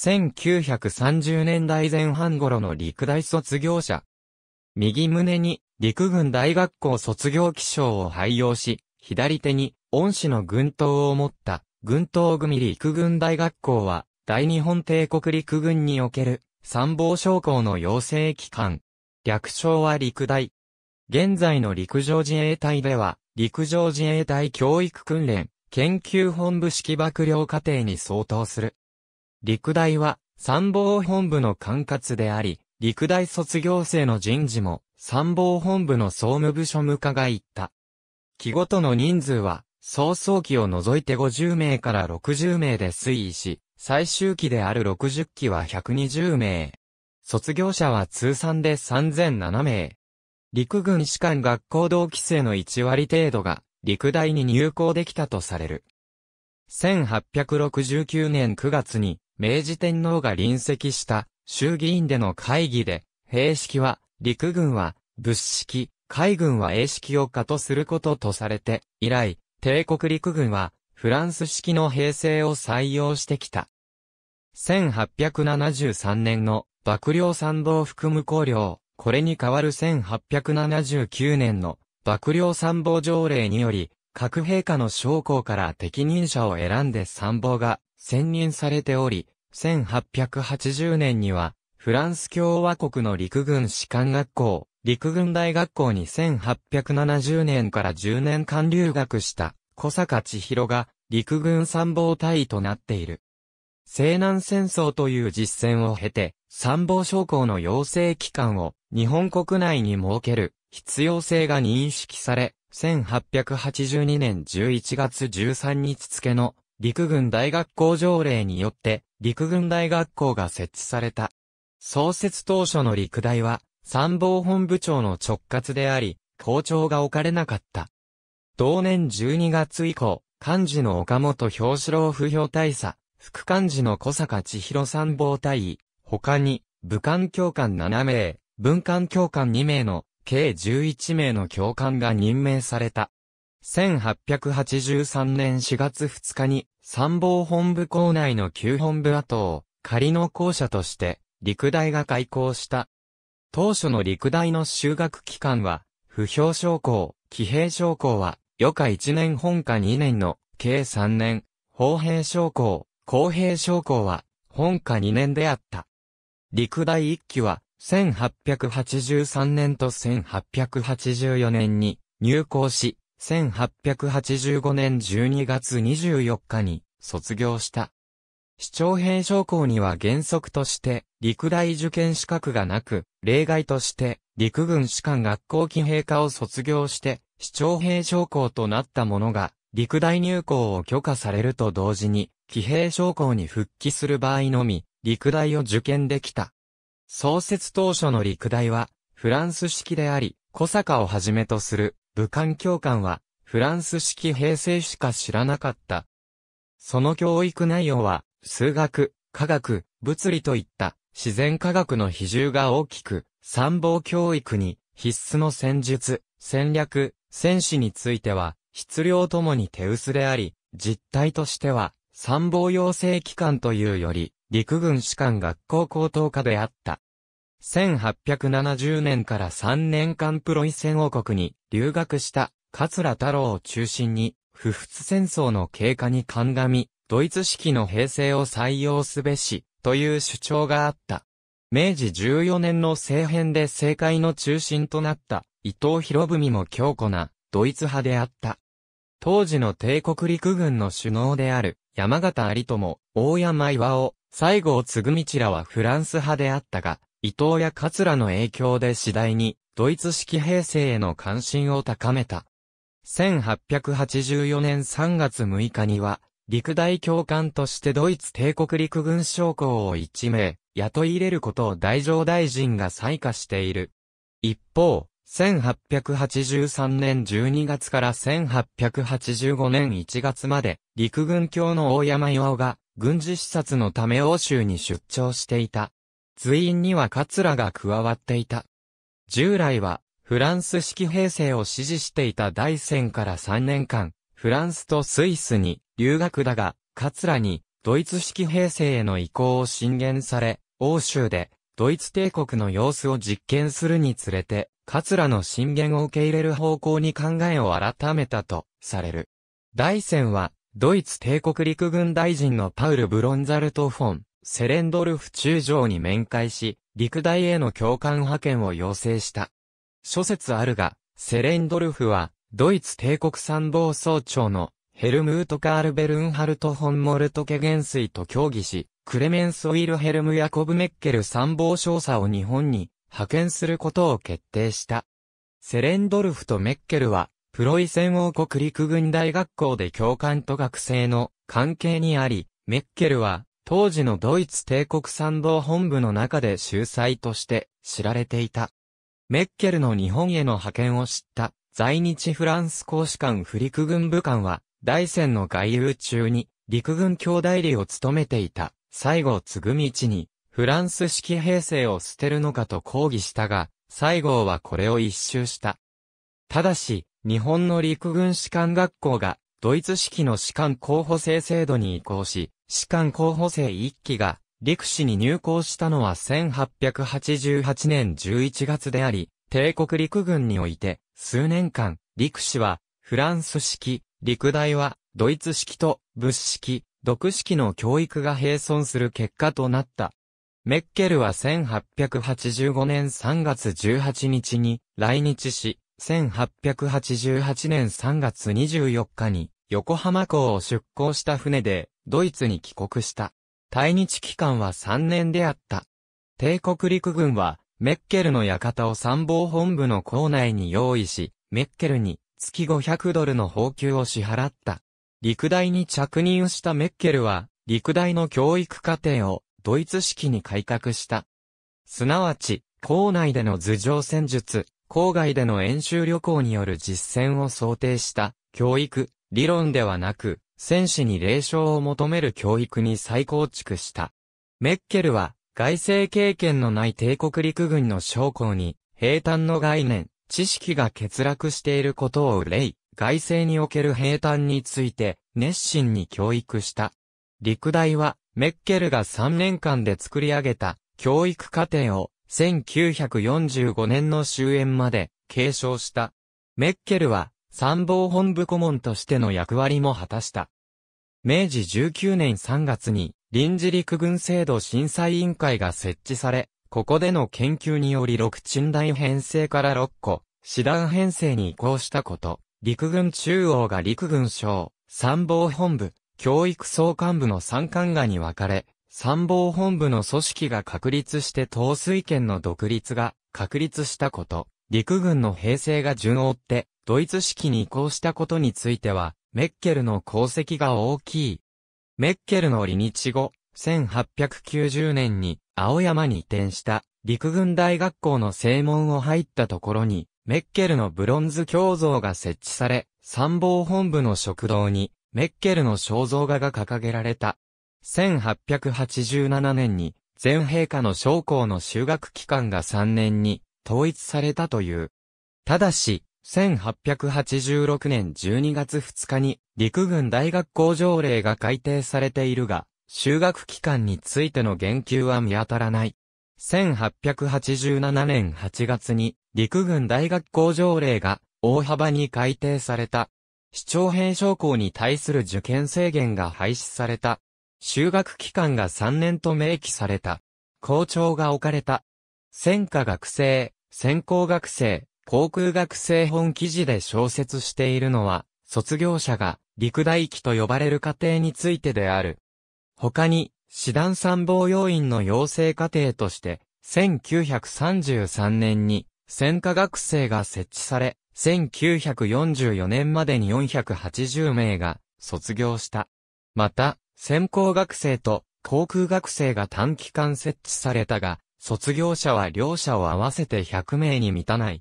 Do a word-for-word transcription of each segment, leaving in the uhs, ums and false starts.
せんきゅうひゃくさんじゅうねんだいぜん半頃の陸大卒業者。右胸に陸軍大学校卒業記章を拝用し、左手に恩師の軍刀を持った軍刀組陸軍大学校は大日本帝国陸軍における参謀将校の養成機関。略称は陸大。現在の陸上自衛隊では陸上自衛隊教育訓練研究本部式幕僚課程に相当する。陸大は参謀本部の管轄であり、陸大卒業生の人事も参謀本部の総務部庶務課が行った。期ごとの人数は早々期を除いてごじゅうめいからろくじゅうめいで推移し、最終期であるろくじゅっきはひゃくにじゅうめい。卒業者は通算でさんぜんななめい。陸軍士官学校同期生のいちわり程度が陸大に入校できたとされる。せんはっぴゃくろくじゅうきゅうねんくがつに、明治天皇が臨席した衆議院での会議で、兵式は陸軍は物式、海軍は英式を可とすることとされて、以来、帝国陸軍はフランス式の編成を採用してきた。せんはっぴゃくななじゅうさんねんの幕僚参謀副無効令、これに代わるせんはっぴゃくななじゅうきゅうねんの幕僚参謀条例により、各陛下の将校から適任者を選んで参謀が選任されており、せんはっぴゃくはちじゅうねんには、フランス共和国の陸軍士官学校、陸軍大学校にせんはっぴゃくななじゅうねんからじゅうねんかん留学した小坂千尋が陸軍参謀大尉となっている。西南戦争という実戦を経て、参謀将校の養成機関を日本国内に設ける必要性が認識され、せんはっぴゃくはちじゅうにねんじゅういちがつじゅうさんにち付の陸軍大学校条例によって陸軍大学校が設置された。創設当初の陸大は参謀本部長の直轄であり、校長が置かれなかった。同年じゅうにがつ以降、幹事の岡本兵四郎不評大佐、副幹事の小坂千尋参謀大尉、他に武官教官ななめい、文官教官にめいの計じゅういちめいの教官が任命された。せんはっぴゃくはちじゅうさんねんしがつふつかに参謀本部校内の旧本部跡を仮の校舎として陸大が開校した。当初の陸大の就学期間は、不評将校、騎兵将校は、余科いちねん本科にねんの計さんねん、砲兵将校、工兵将校は本科にねんであった。陸大いっきは、せんはっぴゃくはちじゅうさんねんとせんはっぴゃくはちじゅうよねんに入校し、せんはっぴゃくはちじゅうごねんじゅうにがつにじゅうよっかに卒業した。市長兵将校には原則として陸大受験資格がなく、例外として陸軍士官学校騎兵科を卒業して市長兵将校となった者が陸大入校を許可されると同時に、騎兵将校に復帰する場合のみ、陸大を受験できた。創設当初の陸大はフランス式であり、小坂をはじめとする武官教官はフランス式編成しか知らなかった。その教育内容は数学、科学、物理といった自然科学の比重が大きく、参謀教育に必須の戦術、戦略、戦士については質量ともに手薄であり、実態としては参謀養成機関というより、陸軍士官学校高等科であった。せんはっぴゃくななじゅうねんからさんねんかんプロイセン王国に留学した桂太郎を中心に、不仏戦争の経過に鑑み、ドイツ式の編成を採用すべし、という主張があった。明治じゅうよねんの政変で政界の中心となった伊藤博文も強固なドイツ派であった。当時の帝国陸軍の首脳である山縣有朋、大山巌、西郷嗣道らはフランス派であったが、伊藤や桂の影響で次第にドイツ式編成への関心を高めた。せんはっぴゃくはちじゅうよねんさんがつむいかには、陸大教官としてドイツ帝国陸軍将校をいちめい、雇い入れることを太政大臣が裁可している。一方、せんはっぴゃくはちじゅうさんねんじゅうにがつからせんはっぴゃくはちじゅうごねんいちがつまで、陸軍卿の大山巌が、軍事視察のため欧州に出張していた。随員には桂が加わっていた。従来はフランス式編成を支持していた大戦からさんねんかん、フランスとスイスに留学だが、桂にドイツ式編成への移行を進言され、欧州でドイツ帝国の様子を実験するにつれて、桂の進言を受け入れる方向に考えを改めたとされる。大戦は、ドイツ帝国陸軍大臣のパウル・ブロンザルト・フォン、セレンドルフ中将に面会し、陸大への教官派遣を要請した。諸説あるが、セレンドルフは、ドイツ帝国参謀総長のヘルムート・カール・ベルンハルト・フォン・モルトケ元帥と協議し、クレメンス・ウィルヘルム・ヤコブ・メッケル参謀少佐を日本に派遣することを決定した。セレンドルフとメッケルは、プロイセン王国陸軍大学校で教官と学生の関係にあり、メッケルは、当時のドイツ帝国参謀本部の中で秀才として知られていた。メッケルの日本への派遣を知った在日フランス公使館フリク軍部官は大戦の外遊中に陸軍兄弟理を務めていた西郷嗣道にフランス式編成を捨てるのかと抗議したが西郷はこれを一蹴した。ただし日本の陸軍士官学校がドイツ式の士官候補生制度に移行し士官候補生一期が陸士に入校したのはせんはっぴゃくはちじゅうはちねんじゅういちがつであり、帝国陸軍において数年間、陸士はフランス式、陸大はドイツ式と物式、独式の教育が並存する結果となった。メッケルはせんはっぴゃくはちじゅうごねんさんがつじゅうはちにちに来日し、せんはっぴゃくはちじゅうはちねんさんがつにじゅうよっかに横浜港を出港した船で、ドイツに帰国した。対日期間はさんねんであった。帝国陸軍は、メッケルの館を参謀本部の構内に用意し、メッケルに月ごひゃくドルの報給を支払った。陸大に着任したメッケルは、陸大の教育課程をドイツ式に改革した。すなわち、校内での頭上戦術、郊外での演習旅行による実践を想定した教育、理論ではなく、戦士に霊障を求める教育に再構築した。メッケルは、外政経験のない帝国陸軍の将校に、兵站の概念、知識が欠落していることを憂い、外政における兵站について、熱心に教育した。陸大は、メッケルがさんねんかんで作り上げた、教育課程を、せんきゅうひゃくよんじゅうごねんの終焉まで、継承した。メッケルは、参謀本部顧問としての役割も果たした。めいじじゅうきゅうねんさんがつに臨時陸軍制度審査委員会が設置され、ここでの研究によりろく鎮大編成からろっこ、師団編成に移行したこと、陸軍中央が陸軍省、参謀本部、教育総監部のさんかんがに分かれ、参謀本部の組織が確立して統帥権の独立が確立したこと、陸軍の編成が順を追って、ドイツ式に移行したことについては、メッケルの功績が大きい。メッケルの離日後、せんはっぴゃくきゅうじゅうねんに青山に移転した陸軍大学校の正門を入ったところに、メッケルのブロンズ胸像が設置され、参謀本部の食堂にメッケルの肖像画が掲げられた。せんはっぴゃくはちじゅうななねんに、全陛下の将校の就学期間がさんねんに統一されたという。ただし、せんはっぴゃくはちじゅうろくねんじゅうにがつふつかに陸軍大学校条例が改定されているが、就学期間についての言及は見当たらない。せんはっぴゃくはちじゅうななねんはちがつに陸軍大学校条例が大幅に改定された。市長編将校に対する受験制限が廃止された。就学期間がさんねんと明記された。校長が置かれた。専科学生、専攻学生、航空学生本記事で小説しているのは、卒業者が陸大期と呼ばれる課程についてである。他に、師団参謀要員の養成課程として、せんきゅうひゃくさんじゅうさんねんに専科学生が設置され、せんきゅうひゃくよんじゅうよねんまでによんひゃくはちじゅうめいが卒業した。また、専攻学生と航空学生が短期間設置されたが、卒業者は両者を合わせてひゃくめいに満たない。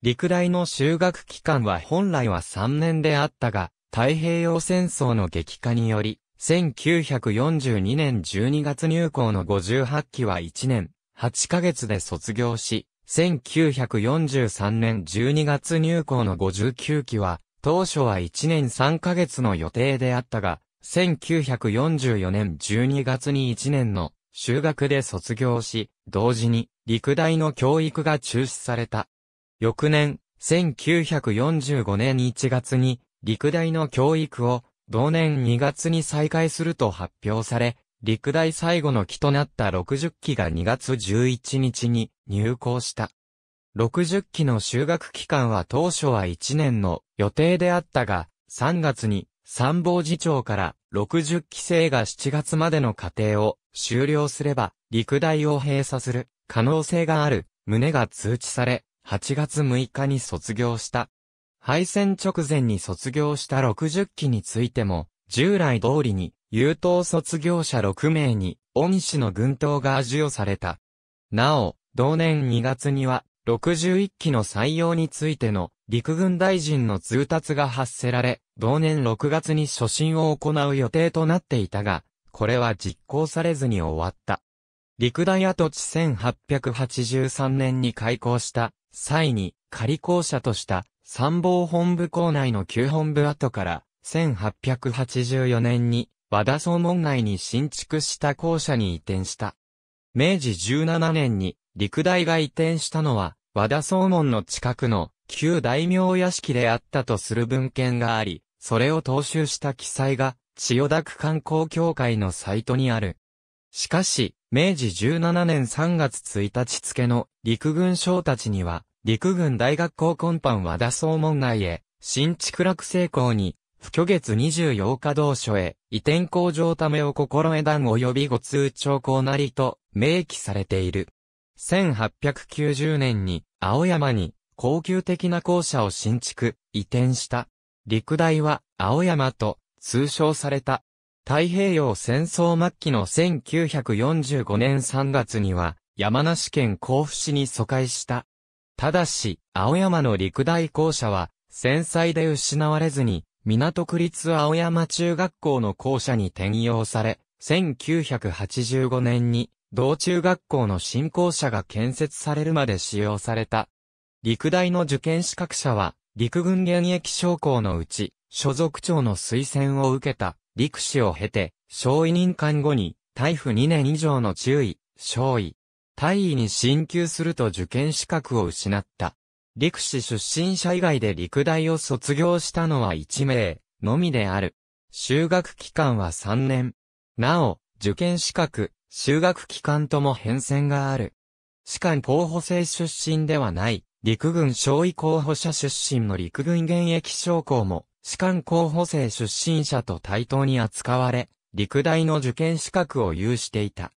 陸大の就学期間は本来はさんねんであったが、太平洋戦争の激化により、せんきゅうひゃくよんじゅうにねんじゅうにがつ入校のごじゅうはちきはいちねんはちかげつで卒業し、せんきゅうひゃくよんじゅうさんねんじゅうにがつ入校のごじゅうきゅうきは、当初はいちねんさんかげつの予定であったが、せんきゅうひゃくよんじゅうよねんじゅうにがつにいちねんの修学で卒業し、同時に陸大の教育が中止された。翌年、せんきゅうひゃくよんじゅうごねんいちがつに陸大の教育を同年にがつに再開すると発表され、陸大最後の期となったろくじゅっきがにがつじゅういちにちに入校した。ろくじゅっきの修学期間は当初はいちねんの予定であったが、さんがつに参謀次長からろくじゅっきせいがしちがつまでの課程を修了すれば陸大を閉鎖する可能性がある旨が通知され、はちがつむいかに卒業した。敗戦直前に卒業したろくじゅっきについても、従来通りに優等卒業者ろくめいに恩師の軍刀が授与された。なお、同年にがつにはろくじゅういっきの採用についての陸軍大臣の通達が発せられ、同年ろくがつに初診を行う予定となっていたが、これは実行されずに終わった。陸大跡地せんはっぴゃくはちじゅうさんねんに開校した際に仮校舎とした参謀本部校内の旧本部跡から、せんはっぴゃくはちじゅうよねんに和田総門内に新築した校舎に移転した。めいじじゅうななねんに陸大が移転したのは和田総門の近くの旧大名屋敷であったとする文献があり、それを踏襲した記載が千代田区観光協会のサイトにある。しかし、めいじじゅうななねんさんがつついたち付の陸軍省たちには陸軍大学校根班和田総門内へ新築落成校に不去月にじゅうようか同所へ、移転工場ためを心得団及びご通帳校なりと明記されている。せんはっぴゃくきゅうじゅうねんに青山に恒久的な校舎を新築、移転した。陸大は青山と通称された。太平洋戦争末期のせんきゅうひゃくよんじゅうごねんさんがつには山梨県甲府市に疎開した。ただし、青山の陸大校舎は戦災で失われずに、港区立青山中学校の校舎に転用され、せんきゅうひゃくはちじゅうごねんに同中学校の新校舎が建設されるまで使用された。陸大の受験資格者は、陸軍現役将校のうち、所属長の推薦を受けた陸士を経て、少尉任官後に、隊服にねん以上の中尉、少尉、大尉に進級すると受験資格を失った。陸士出身者以外で陸大を卒業したのはいちめいのみである。修学期間はさんねん。なお、受験資格、修学期間とも変遷がある。士官候補生出身ではない、陸軍少尉候補者出身の陸軍現役将校も、士官候補生出身者と対等に扱われ、陸大の受験資格を有していた。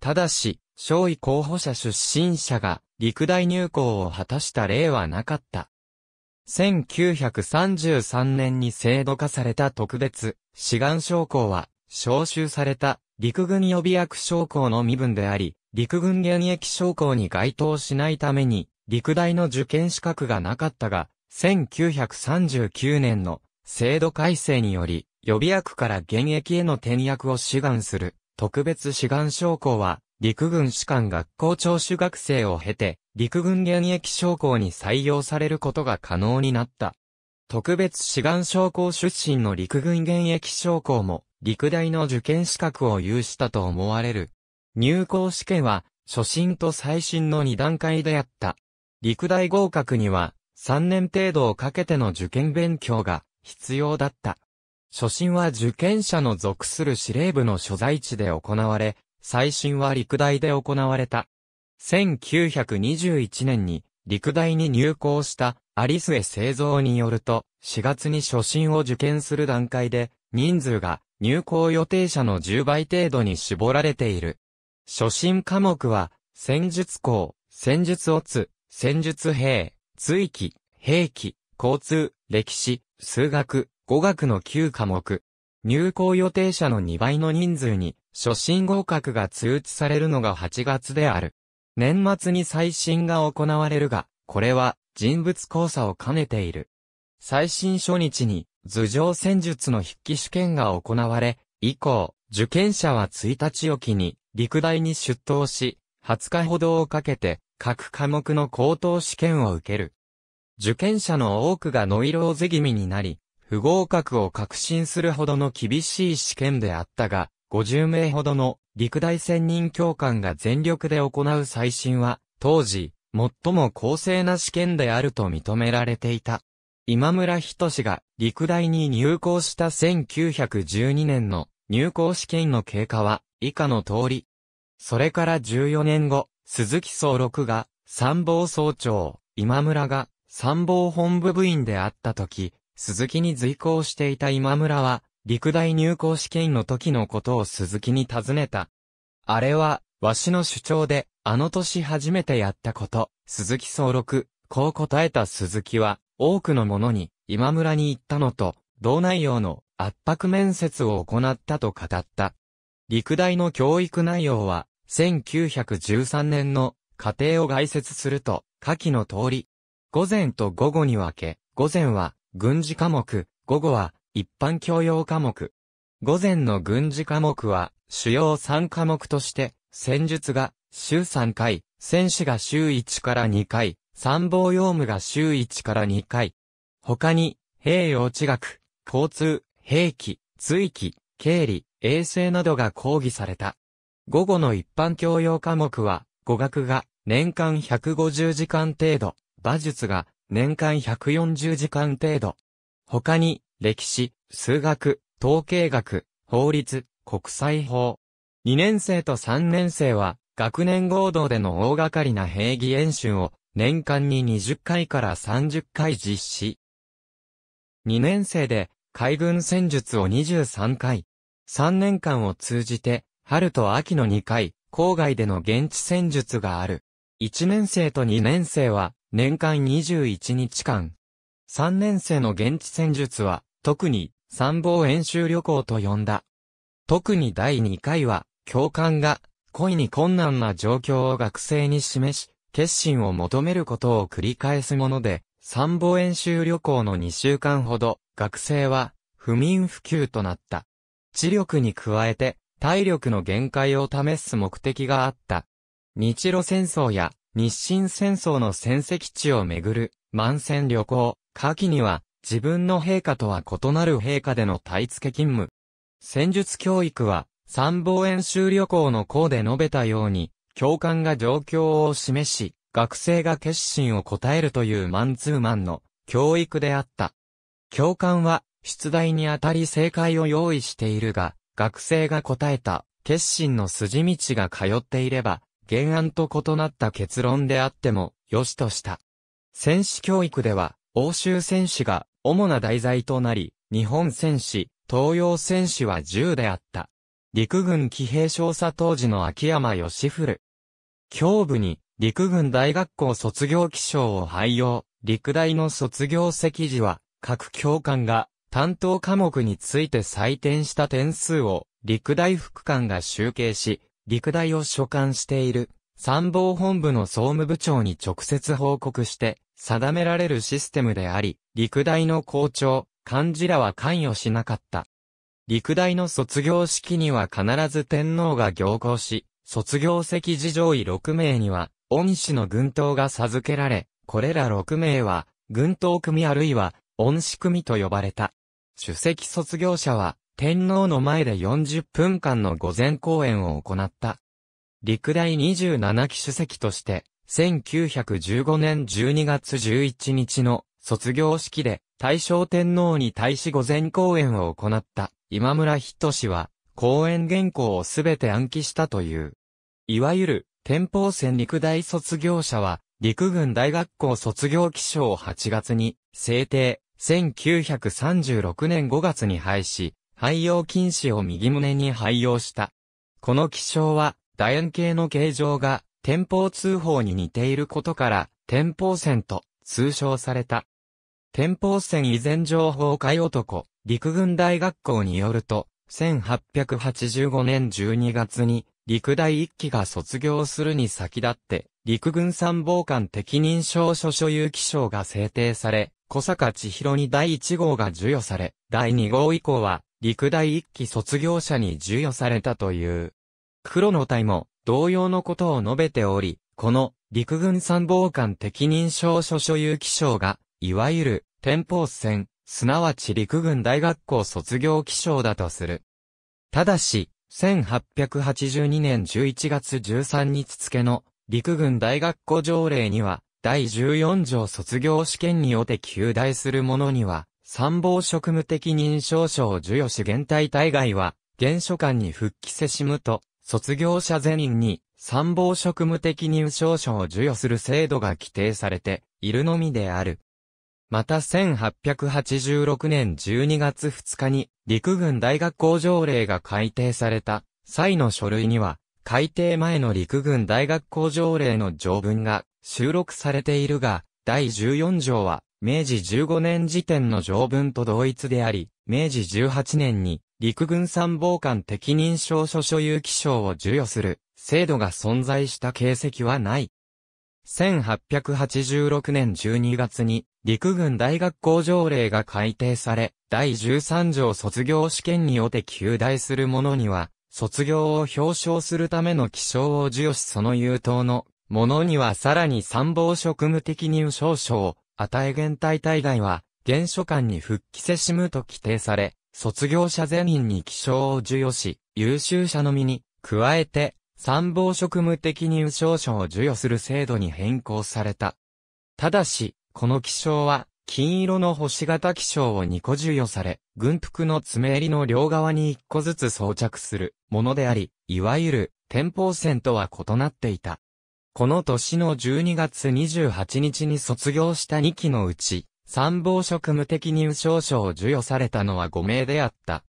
ただし、少尉候補者出身者が、陸大入校を果たした例はなかった。せんきゅうひゃくさんじゅうさんねんに制度化された特別、志願将校は、召集された陸軍予備役将校の身分であり、陸軍現役将校に該当しないために、陸大の受験資格がなかったが、せんきゅうひゃくさんじゅうきゅうねんの制度改正により、予備役から現役への転役を志願する特別志願将校は、陸軍士官学校聴取学生を経て、陸軍現役将校に採用されることが可能になった。特別志願将校出身の陸軍現役将校も、陸大の受験資格を有したと思われる。入校試験は、初診と再診のにだんかいであった。陸大合格には、さんねんていどをかけての受験勉強が必要だった。初診は受験者の属する司令部の所在地で行われ、再審は陸大で行われた。せんきゅうひゃくにじゅういちねんに陸大に入校した有末清三によると、しがつに初審を受験する段階で、人数が入校予定者のじゅうばいていどに絞られている。初審科目は、戦術工、戦術乙、戦術兵、追記、兵器、交通、歴史、数学、語学のきゅうかもく。入校予定者のにばいの人数に、初審合格が通知されるのがはちがつである。年末に再審が行われるが、これは人物考査を兼ねている。再審初日に頭上戦術の筆記試験が行われ、以降、受験者はついたちおきに陸大に出頭し、はつかほどをかけて各科目の口頭試験を受ける。受験者の多くがノイローゼ気味になり、不合格を確信するほどの厳しい試験であったが、ごじゅうめいほどの陸大専任教官が全力で行う再審は、当時、最も公正な試験であると認められていた。今村均が陸大に入校したせんきゅうひゃくじゅうにねんの入校試験の経過は以下の通り。それからじゅうよねんご、鈴木宗六が参謀総長、今村が参謀本部部員であった時、鈴木に随行していた今村は陸大入校試験の時のことを鈴木に尋ねた。あれは、わしの主張で、あの年初めてやったこと、鈴木宗六、こう答えた鈴木は、多くの者に、今村に行ったのと、同内容の圧迫面接を行ったと語った。陸大の教育内容は、せんきゅうひゃくじゅうさんねんの課程を概説すると、下記の通り、午前と午後に分け、午前は軍事科目、午後は一般教養科目。午前の軍事科目は、主要さんかもくとして、戦術が週さんかい、戦史が週いちからにかい、参謀用務が週いちからにかい。他に、兵用地学、交通、兵器、追記、経理、衛生などが講義された。午後の一般教養科目は、語学が年間ひゃくごじゅうじかん程度、馬術が年間ひゃくよんじゅうじかん程度。他に、歴史、数学、統計学、法律、国際法。にねんせいとさんねんせいは、学年合同での大掛かりな兵技演習を、年間ににじゅっかいからさんじゅっかい実施。にねんせいで海軍戦術をにじゅうさんかい。さんねんかんを通じて春と秋のにかい、郊外での現地戦術がある。いちねんせいとにねんせいは年間にじゅういちにちかん。さんねんせいの現地戦術は特に参謀演習旅行と呼んだ。特にだいにかいは教官が故意に困難な状況を学生に示し、決心を求めることを繰り返すもので、参謀演習旅行のにしゅうかんほど、学生は不眠不休となった。知力に加えて、体力の限界を試す目的があった。日露戦争や日清戦争の戦跡地をめぐる満戦旅行、夏季には自分の陛下とは異なる陛下での体付勤務。戦術教育は、参謀演習旅行の項で述べたように、教官が状況を示し、学生が決心を答えるというマンツーマンの教育であった。教官は出題にあたり正解を用意しているが、学生が答えた決心の筋道が通っていれば、原案と異なった結論であっても、良しとした。戦史教育では、欧州戦史が主な題材となり、日本戦史、東洋戦史はじゅうであった。陸軍騎兵少佐当時の秋山義古。教部に陸軍大学校卒業記章を廃用、陸大の卒業席次は各教官が担当科目について採点した点数を陸大副官が集計し、陸大を所管している参謀本部の総務部長に直接報告して定められるシステムであり、陸大の校長、幹事らは関与しなかった。陸大の卒業式には必ず天皇が行幸し、卒業席次上位ろくめいには、恩師の軍刀が授けられ、これらろくめいは、軍刀組あるいは、恩師組と呼ばれた。主席卒業者は、天皇の前でよんじゅっぷんかんの御前講演を行った。陸大にじゅうななき主席として、せんきゅうひゃくじゅうごねんじゅうにがつじゅういちにちの卒業式で、大正天皇に対し御前講演を行った、今村均は、講演原稿をすべて暗記したという。いわゆる、天保線陸大卒業者は、陸軍大学校卒業記章をはちがつに、制定、せんきゅうひゃくさんじゅうろくねんごがつに廃止、廃用禁止を右胸に廃用した。この記章は、楕円形の形状が、天保通報に似ていることから、天保線と通称された。天保線以前情報会男、陸軍大学校によると、せんはっぴゃくはちじゅうごねんじゅうにがつに、陸大いっきが卒業するに先立って、陸軍参謀官適任証書所有記章が制定され、小坂千尋にだいいちごうが授与され、だいにごう以降は、陸大いっき卒業者に授与されたという。黒の隊も、同様のことを述べており、この、陸軍参謀官適任証書所有記章が、いわゆる、天保線、すなわち陸軍大学校卒業記章だとする。ただし、せんはっぴゃくはちじゅうにねんじゅういちがつじゅうさんにち付の陸軍大学校条例には、だいじゅうよんじょう卒業試験におて及第する者には、参謀職務的認証書を授与し現隊大概は、現所管に復帰せしむと、卒業者全員に参謀職務的認証書を授与する制度が規定されているのみである。またせんはっぴゃくはちじゅうろくねんじゅうにがつふつかに陸軍大学校条例が改定された際の書類には、改定前の陸軍大学校条例の条文が収録されているが、だいじゅうよんじょうはめいじじゅうごねん時点の条文と同一であり、めいじじゅうはちねんに陸軍参謀官的認証書所有記章を授与する制度が存在した形跡はない。せんはっぴゃくはちじゅうろくねんじゅうにがつに陸軍大学校条例が改定され、だいじゅうさんじょう卒業試験におて及第する者には、卒業を表彰するための記章を授与しその優等の者にはさらに参謀職務的入賞書を与え現隊大概は、現所管に復帰せしむと規定され、卒業者全員に記章を授与し、優秀者のみに、加えて、参謀職務的入賞書を授与する制度に変更された。ただし、この記章は、金色の星型記章をにこ授与され、軍服の爪襟の両側にいっこずつ装着するものであり、いわゆる、天宝線とは異なっていた。この年のじゅうにがつにじゅうはちにちに卒業したにきのうち、参謀職務的入賞書を授与されたのはごめいであった。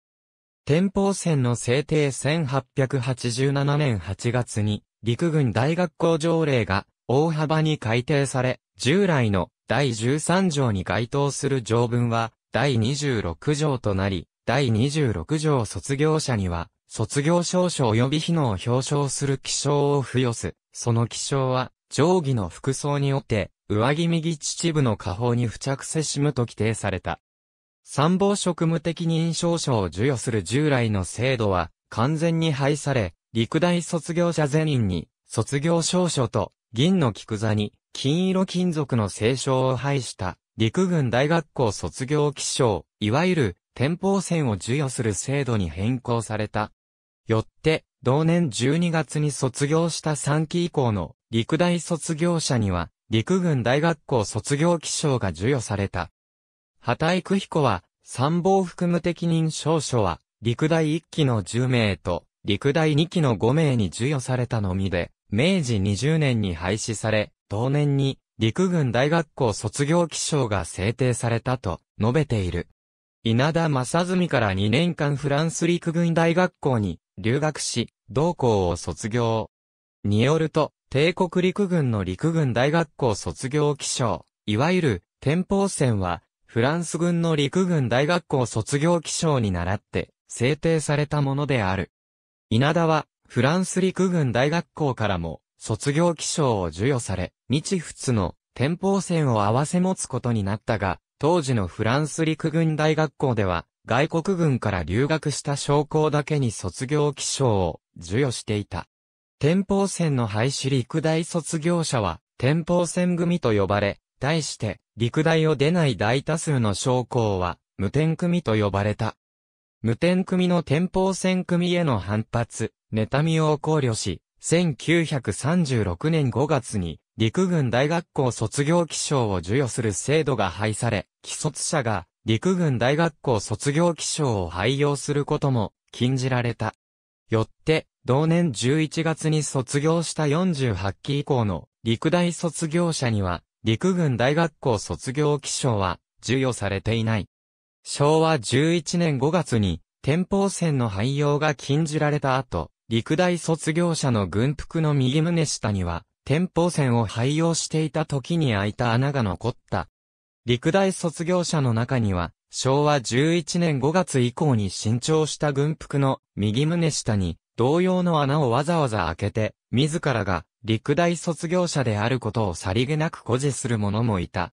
天保線の制定せんはっぴゃくはちじゅうななねんはちがつに陸軍大学校条例が大幅に改定され、従来のだいじゅうさんじょうに該当する条文はだいにじゅうろくじょうとなり、だいにじゅうろくじょう卒業者には卒業証書及び日のを表彰する記章を付与す。その記章は上記の服装におって、上着右秩父の下方に付着せしむと規定された。参謀職務的認証書を授与する従来の制度は完全に廃され、陸大卒業者全員に卒業証書と銀の菊座に金色金属の製章を配した陸軍大学校卒業記章、いわゆる天保線を授与する制度に変更された。よって、同年じゅうにがつに卒業したさんき以降の陸大卒業者には、陸軍大学校卒業記章が授与された。畑井久彦は、参謀服務的認証書は、陸大いっきのじゅうめいと、陸大にきのごめいに授与されたのみで、めいじにじゅうねんに廃止され、同年に、陸軍大学校卒業記章が制定されたと、述べている。稲田正純からにねんかんフランス陸軍大学校に、留学し、同校を卒業。によると、帝国陸軍の陸軍大学校卒業記章、いわゆる、天保線は、フランス軍の陸軍大学校卒業記章に倣って、制定されたものである。稲田は、フランス陸軍大学校からも、卒業記章を授与され、日仏の天保線を合わせ持つことになったが、当時のフランス陸軍大学校では、外国軍から留学した将校だけに卒業記章を授与していた。天保線の廃止陸大卒業者は、天保線組と呼ばれ、対して、陸大を出ない大多数の将校は、無天組と呼ばれた。無天組の天保線組への反発、妬みを考慮し、せんきゅうひゃくさんじゅうろくねんごがつに、陸軍大学校卒業記章を授与する制度が廃され、既卒者が、陸軍大学校卒業記章を廃用することも、禁じられた。よって、同年じゅういちがつに卒業したよんじゅうはちき以降の陸大卒業者には陸軍大学校卒業記章は授与されていない。しょうわじゅういちねんごがつに天保線の廃用が禁じられた後、陸大卒業者の軍服の右胸下には天保線を廃用していた時に開いた穴が残った。陸大卒業者の中にはしょうわじゅういちねんごがつ以降に新調した軍服の右胸下に同様の穴をわざわざ開けて、自らが陸大卒業者であることをさりげなく誇示する者もいた。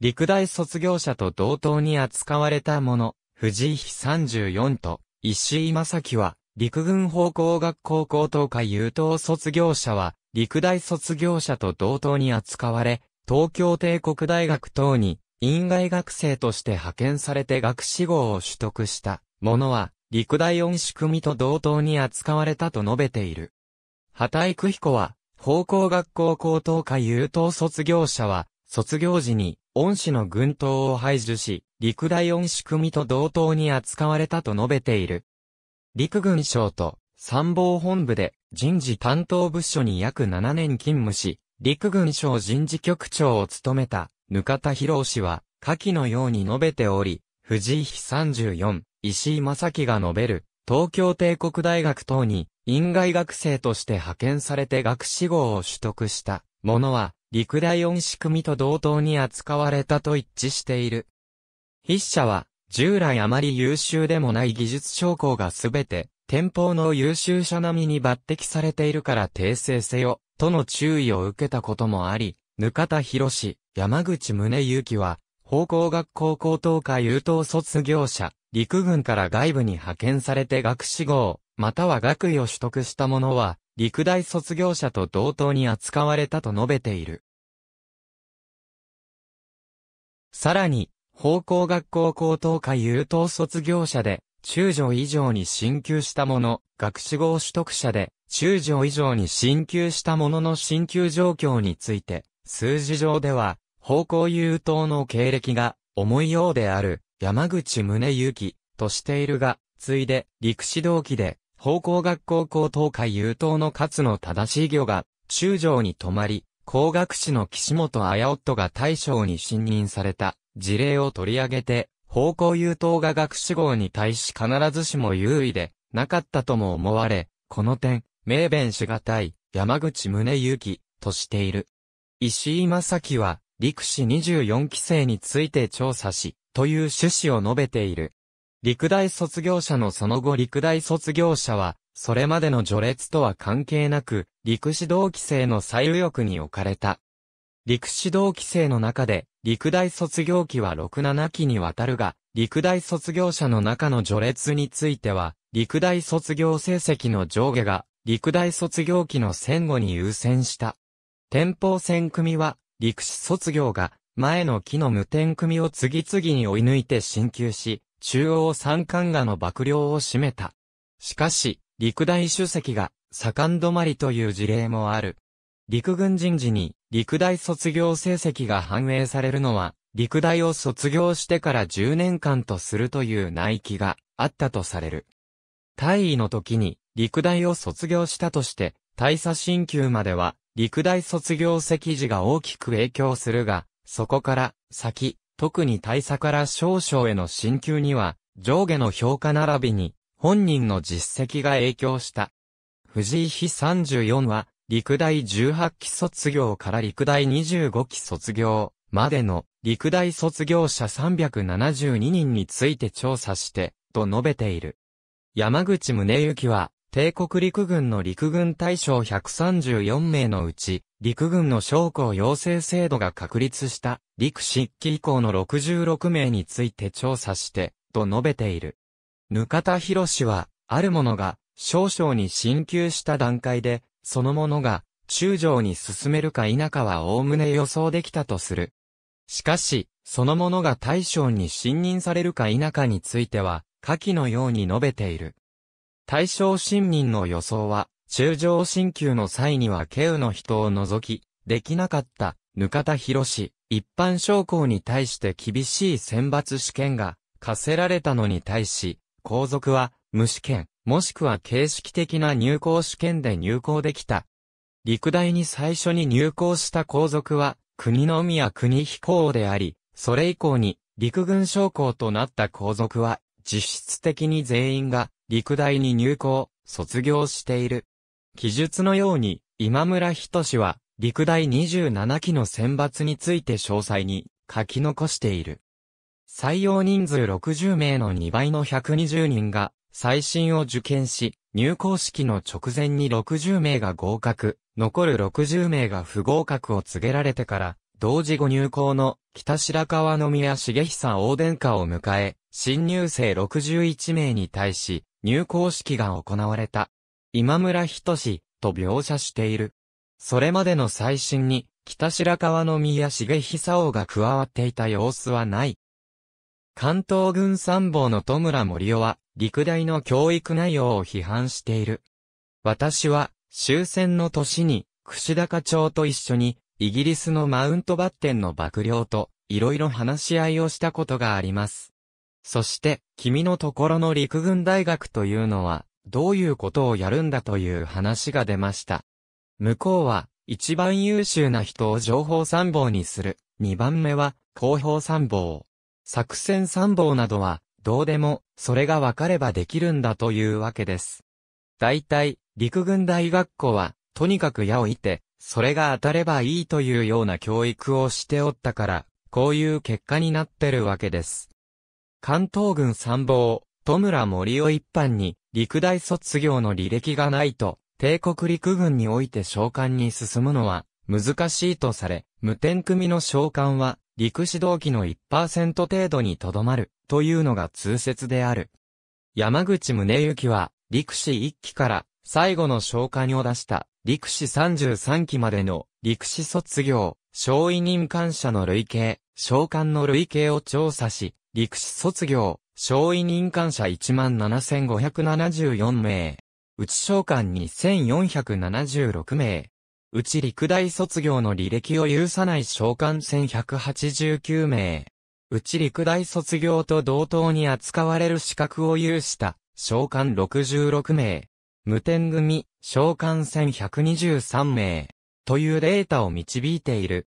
陸大卒業者と同等に扱われた者、藤井比さんじゅうよんと石井正樹は、陸軍奉公学校高等科優等卒業者は、陸大卒業者と同等に扱われ、東京帝国大学等に院外学生として派遣されて学士号を取得した者は、陸大音仕組と同等に扱われたと述べている。畑井久彦は、奉公学校高等科優等卒業者は、卒業時に、恩師の軍刀を廃除し、陸大音仕組と同等に扱われたと述べている。陸軍省と参謀本部で人事担当部署に約ななねん勤務し、陸軍省人事局長を務めた、額田博氏は、下記のように述べており、藤井比さんじゅうよん、石井正樹が述べる、東京帝国大学等に、院外学生として派遣されて学士号を取得した者は、陸大音仕組と同等に扱われたと一致している。筆者は、従来あまり優秀でもない技術将校がすべて、天保の優秀者並みに抜擢されているから訂正せよ、との注意を受けたこともあり、額田博氏、山口宗行は、奉公学校高等科優等卒業者、陸軍から外部に派遣されて学士号、または学位を取得した者は、陸大卒業者と同等に扱われたと述べている。さらに、奉公学校高等科優等卒業者で、中将以上に進級した者、学士号取得者で、中将以上に進級した者の進級状況について、数字上では、奉公優等の経歴が、重いようである、山口宗行、としているが、次いで、陸士同期で、奉公学校高等科優等の勝の正しい魚が、中将に止まり、工学士の岸本綾夫が大将に信任された、事例を取り上げて、奉公優等が学士号に対し必ずしも優位で、なかったとも思われ、この点、明弁しがたい、山口宗行、としている。石井正樹は、陸士にじゅうよんきせいについて調査し、という趣旨を述べている。陸大卒業者のその後陸大卒業者は、それまでの序列とは関係なく、陸士同期生の最右翼に置かれた。陸士同期生の中で、陸大卒業期はろく、ななきにわたるが、陸大卒業者の中の序列については、陸大卒業成績の上下が、陸大卒業期の戦後に優先した。天保戦組は、陸士卒業が、前の期の無天組を次々に追い抜いて進級し、中央三冠画の幕僚を占めた。しかし、陸大主席が、盛ん止まりという事例もある。陸軍人事に、陸大卒業成績が反映されるのは、陸大を卒業してからじゅうねんかんとするという内規があったとされる。退位の時に、陸大を卒業したとして、大佐進級までは、陸大卒業席次が大きく影響するが、そこから、先、特に大佐から少将への進級には、上下の評価並びに、本人の実績が影響した。藤井比さんじゅうよんは、陸大じゅうはちき卒業から陸大にじゅうごき卒業までの、陸大卒業者さんびゃくななじゅうににんについて調査して、と述べている。山口宗行は、帝国陸軍の陸軍大将ひゃくさんじゅうよんめいのうち、陸軍の将校養成制度が確立した陸士いっき以降のろくじゅうろくめいについて調査して、と述べている。額田博氏は、ある者が少将に進級した段階で、その者が中将に進めるか否かは概ね予想できたとする。しかし、その者が大将に信任されるか否かについては、下記のように述べている。大将信任の予想は、中将進級の際には経由の人を除き、できなかった、額田博氏、一般将校に対して厳しい選抜試験が課せられたのに対し、皇族は無試験、もしくは形式的な入校試験で入校できた。陸大に最初に入校した皇族は、国の宮国彦王であり、それ以降に陸軍将校となった皇族は、実質的に全員が、陸大に入校、卒業している。記述のように、今村均は、陸大にじゅうななきの選抜について詳細に書き残している。採用人数ろくじゅうめいのにばいのひゃくにじゅうにんが、再審を受験し、入校式の直前にろくじゅうめいが合格、残るろくじゅうめいが不合格を告げられてから、同時ご入校の北白川宮重久王殿下を迎え、新入生ろくじゅういちめいに対し、入校式が行われた。今村均と描写している。それまでの再審に、北白河宮重久王が加わっていた様子はない。関東軍参謀の戸村守夫は、陸大の教育内容を批判している。私は、終戦の年に、串高町と一緒に、イギリスのマウントバッテンの幕僚と、いろいろ話し合いをしたことがあります。そして、君のところの陸軍大学というのは、どういうことをやるんだという話が出ました。向こうは、一番優秀な人を情報参謀にする。二番目は、広報参謀。作戦参謀などは、どうでも、それが分かればできるんだというわけです。大体、陸軍大学校は、とにかく矢を射て、それが当たればいいというような教育をしておったから、こういう結果になってるわけです。関東軍参謀、戸村守夫一般に、陸大卒業の履歴がないと、帝国陸軍において将官に進むのは難しいとされ、無天組の将官は陸指導期の いちパーセント 程度にとどまるというのが通説である。山口宗行は陸士いっきから最後の将官を出した陸士さんじゅうさんきまでの陸士卒業、少尉任官者の累計、将官の累計を調査し、陸士卒業、少尉任官者 いちまんななせんごひゃくななじゅうよん 名。うち将官にせんよんひゃくななじゅうろく名。うち陸大卒業の履歴を有さない将官せんひゃくはちじゅうきゅう名。うち陸大卒業と同等に扱われる資格を有した将官ろくじゅうろく名。無天組将官せんひゃくにじゅうさん名。というデータを導いている。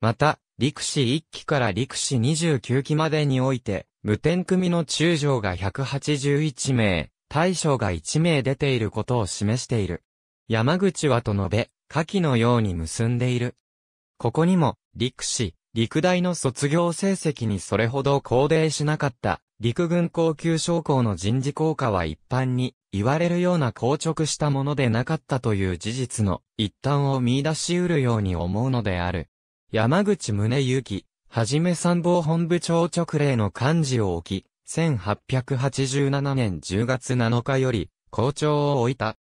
また、陸士いっきから陸士にじゅうきゅうきまでにおいて、無天組の中将がひゃくはちじゅういち名。大将がいち名出ていることを示している。山口はと述べ、下記のように結んでいる。ここにも、陸士、陸大の卒業成績にそれほど肯定しなかった、陸軍高級将校の人事効果は一般に、言われるような硬直したものでなかったという事実の一端を見出し得るように思うのである。山口宗行、はじめ参謀本部長直令の幹事を置き、せんはっぴゃくはちじゅうななねんじゅうがつなのかより、校長を置いた。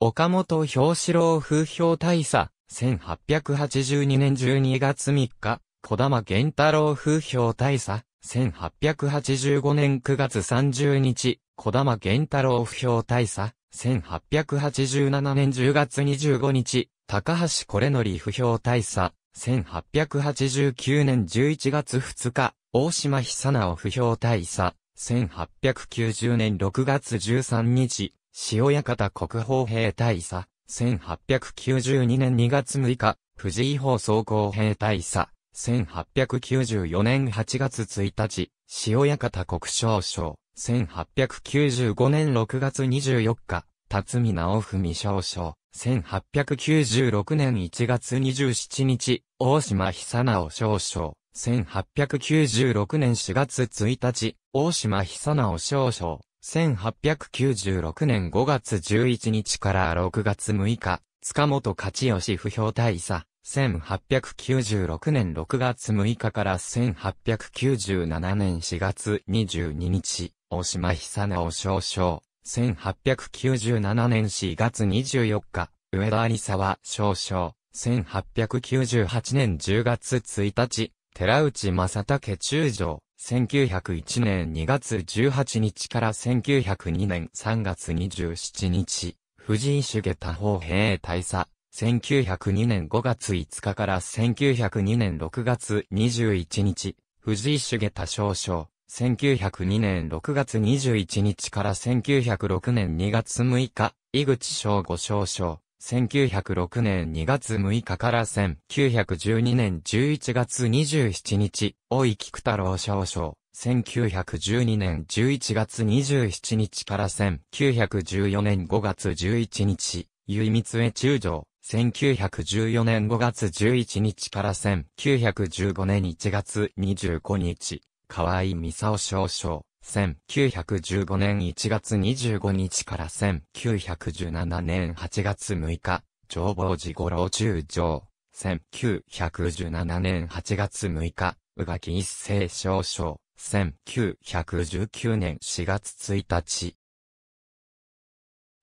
岡本兵四郎風評大佐、せんはっぴゃくはちじゅうにねんじゅうにがつみっか、児玉源太郎風評大佐、せんはっぴゃくはちじゅうごねんくがつさんじゅうにち、児玉源太郎風評大佐、せんはっぴゃくはちじゅうななねんじゅうがつにじゅうごにち、高橋是典風評大佐、せんはっぴゃくはちじゅうきゅうねんじゅういちがつふつか、大島久直風評大佐、せんはっぴゃくきゅうじゅうねんろくがつじゅうさんにち、塩屋形国宝兵大佐、せんはっぴゃくきゅうじゅうにねんにがつむいか、藤井砲装甲兵大佐、せんはっぴゃくきゅうじゅうよねんはちがつついたち、塩屋形国将将、せんはっぴゃくきゅうじゅうごねんろくがつにじゅうよっか、辰巳直文少将、せんはっぴゃくきゅうじゅうろくねんいちがつにじゅうしちにち、大島久直少将、せんはっぴゃくきゅうじゅうろくねんしがつついたち、大島久直少将、せんはっぴゃくきゅうじゅうろくねんごがつじゅういちにちからろくがつむいか、塚本勝義風評大佐、せんはっぴゃくきゅうじゅうろくねんろくがつむいかからせんはっぴゃくきゅうじゅうななねんしがつにじゅうににち、大島久直少将、せんはっぴゃくきゅうじゅうななねんしがつにじゅうよっか、上田有沢少将、せんはっぴゃくきゅうじゅうはちねんじゅうがつついたち、寺内正武中将、せんきゅうひゃくいちねんにがつじゅうはちにちからせんきゅうひゃくにねんさんがつにじゅうしちにち、藤井茂太砲兵大佐、せんきゅうひゃくにねんごがついつかからせんきゅうひゃくにねんろくがつにじゅういちにち、藤井茂太少将、せんきゅうひゃくにねんろくがつにじゅういちにちからせんきゅうひゃくろくねんにがつむいか、井口正吾少将、せんきゅうひゃくろくねんにがつむいかからせんきゅうひゃくじゅうにねんじゅういちがつにじゅうしちにち、尾井菊太郎少将、せんきゅうひゃくじゅうにねんじゅういちがつにじゅうしちにちからせんきゅうひゃくじゅうよねんごがつじゅういちにち、結光江中将、せんきゅうひゃくじゅうよねんごがつじゅういちにちからせんきゅうひゃくじゅうごねんいちがつにじゅうごにち、河合美佐夫少将、せんきゅうひゃくじゅうごねんいちがつにじゅうごにちからせんきゅうひゃくじゅうななねんはちがつむいか、常房寺五郎中将、せんきゅうひゃくじゅうななねんはちがつむいか、宇垣一成少将、せんきゅうひゃくじゅうきゅうねんしがつついたち。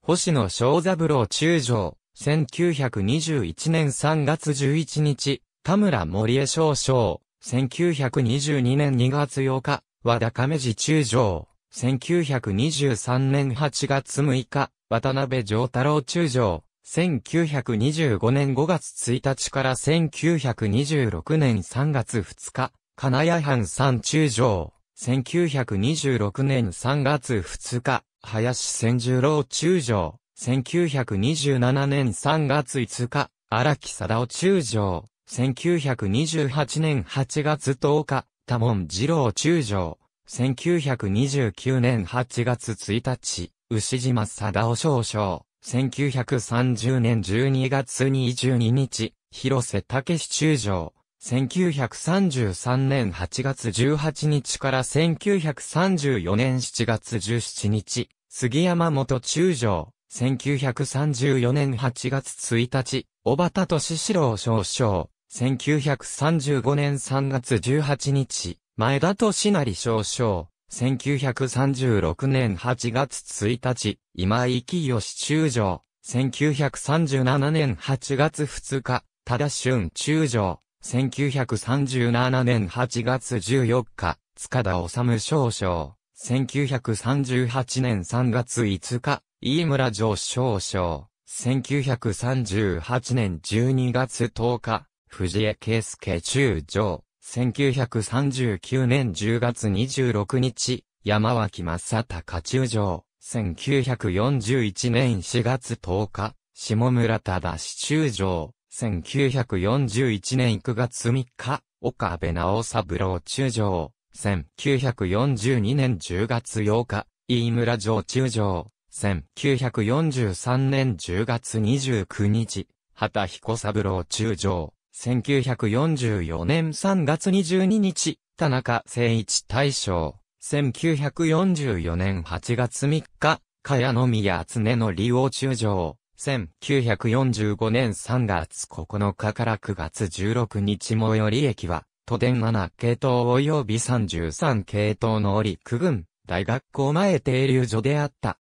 星野正三郎中将、せんきゅうひゃくにじゅういちねんさんがつじゅういちにち、田村守江少将、せんきゅうひゃくにじゅうにねんにがつようか、和田亀治中将、せんきゅうひゃくにじゅうさんねんはちがつむいか、渡辺丈太郎中将、せんきゅうひゃくにじゅうごねんごがつついたちからせんきゅうひゃくにじゅうろくねんさんがつふつか、金谷藩三中将、せんきゅうひゃくにじゅうろくねんさんがつふつか、林千十郎中将、せんきゅうひゃくにじゅうななねんさんがついつか、荒木貞夫中将、せんきゅうひゃくにじゅうはちねんはちがつとおか、多聞次郎中将、せんきゅうひゃくにじゅうきゅうねんはちがつついたち、牛島貞夫少将、せんきゅうひゃくさんじゅうねんじゅうにがつにじゅうににち、広瀬武史中将、せんきゅうひゃくさんじゅうさんねんはちがつじゅうはちにちからせんきゅうひゃくさんじゅうよねんしちがつじゅうしちにち、杉山元中将、せんきゅうひゃくさんじゅうよねんはちがつついたち、小畑利四郎少将、せんきゅうひゃくさんじゅうごねんさんがつじゅうはちにち、前田利成少将、せんきゅうひゃくさんじゅうろくねんはちがつついたち、今井清中将、せんきゅうひゃくさんじゅうななねんはちがつふつか、多田俊中将、せんきゅうひゃくさんじゅうななねんはちがつじゅうよっか、塚田治少将、せんきゅうひゃくさんじゅうはちねんさんがついつか、飯村丈少将、せんきゅうひゃくさんじゅうはちねんじゅうにがつとおか、藤江圭介中将、せんきゅうひゃくさんじゅうきゅうねんじゅうがつにじゅうろくにち、山脇正隆中将、せんきゅうひゃくよんじゅういちねんしがつとおか、下村忠中将、せんきゅうひゃくよんじゅういちねんくがつみっか、岡部直三郎中将、せんきゅうひゃくよんじゅうにねんじゅうがつようか、飯村丈中将、せんきゅうひゃくよんじゅうさんねんじゅうがつにじゅうくにち、畑彦三郎中将、せんきゅうひゃくよんじゅうよねんさんがつにじゅうににち、田中誠一大将、せんきゅうひゃくよんじゅうよねんはちがつみっか、茅野宮常則王中将、せんきゅうひゃくよんじゅうごねんさんがつここのかからくがつじゅうろくにち最寄り駅は、都電ななけいとう及びさんじゅうさんけいとうの折区分、大学校前停留所であった。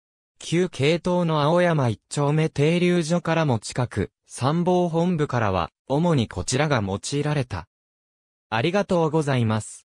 きゅうけいとうの青山いっちょうめ停留所からも近く、参謀本部からは、主にこちらが用いられた。ありがとうございます。